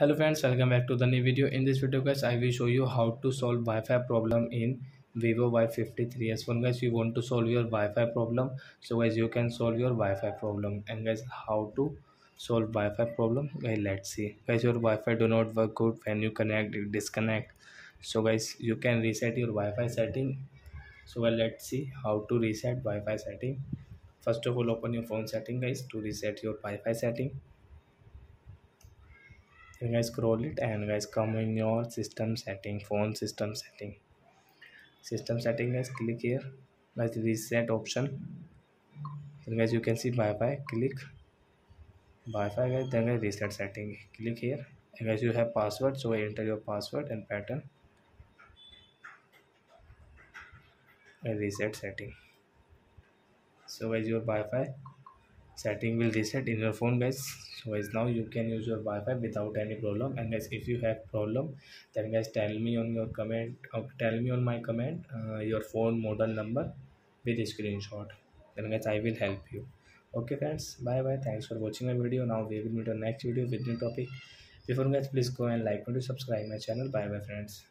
Hello friends, welcome back to the new video. In this video guys, I will show you how to solve Wi-Fi problem in vivo y53s phone. Guys, you want to solve your Wi-Fi problem, so guys you can solve your Wi-Fi problem. And guys, how to solve Wi-Fi problem, guys, let's see. Guys, your Wi-Fi do not work good when you connect, it disconnect. So guys, you can reset your Wi-Fi setting. So guys, let's see how to reset Wi-Fi setting. First of all, open your phone setting guys to reset your Wi-Fi setting. And guys, scroll it and guys, come in your system setting, phone system setting guys, click here guys, reset option. And guys, you can see Wi-Fi, click Wi-Fi guys, then guys, reset setting, click here. And guys, you have password, so enter your password and pattern and reset setting. So guys, your Wi-Fi setting will reset in your phone guys. So guys, now you can use your Wi-Fi without any problem. And guys, if you have problem, then guys tell me on your comment, or tell me on my comment your phone model number with a screenshot. Then guys, I will help you. Okay friends, bye bye. Thanks for watching my video. Now we will meet on next video with new topic. Before guys, please go and like and subscribe my channel. Bye bye friends.